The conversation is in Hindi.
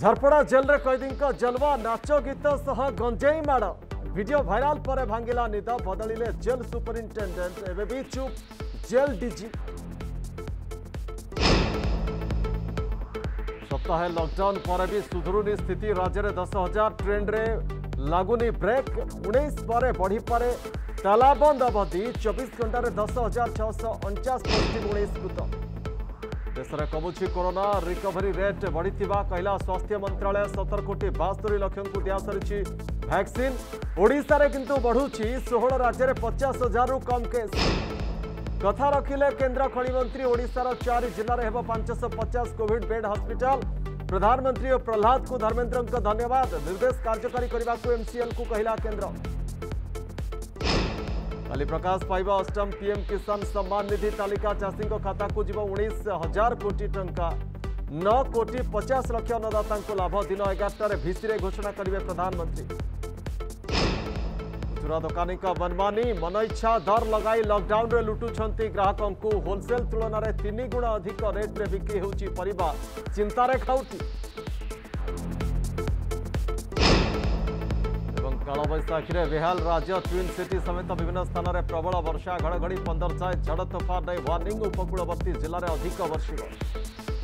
झारपड़ा जेल रे कैदी जलवा नाच गीत सह गंजेई माड़ वीडियो भाइराल पर भांगिला निद बदलिले जेल सुपरिंटेंडेंट एवं भी चुप जेल डीजी। सप्ताह लॉकडाउन पर भी सुधुरुनी स्थिति राज्य 10,000 ट्रेन रे लगुनी ब्रेक 19 पर बढ़ीपे तालाबंद अवधि 24 घंटे 10,649 पॉजिटिव 19 मृत। देश में कमुची कोरोना रिकवरी रेट बढ़ी कहला स्वास्थ्य मंत्रालय 17,72,00,000 को दिया सरी वैक्सीन। ओडिशा रे किंतु बढ़ुची 16 राज्य 50,000 कम केस। कथा रखिले केंद्र खणी मंत्री ओडिशार 4 जिले में 550 कोविड बेड हॉस्पिटल। प्रधानमंत्री और प्रहलाद को धर्मेन्द्र धन्यवाद निर्देश कार्यकारी करने को एमसीएल को कहला केंद्र। काली प्रकाश पाइब अष्टम पीएम किसान सम्मान निधि तालिका चाषी खाता को जीव 19,000 कोटी टंका 9,50,00,000 अन्नदाता लाभ दिन 11 भिसी घोषणा करेंगे प्रधानमंत्री। खुचुरा दुकानी मनमानी मनइच्छा दर लगाई लॉकडाउन में लुटुंट ग्राहकों को होलसेल तुलन में 3 गुण अधिक रेट में बिक्री होगा चिंतार खाऊटी। कालबैशाखी में बेहाल राज्य ट्विन सिटी समेत विभिन्न स्थान में प्रबल वर्षा घड़घड़ी पंदरचाय झड़ तोफान नहीं वार्निंग उपकूलवर्ती जिले में अधिक वर्षा।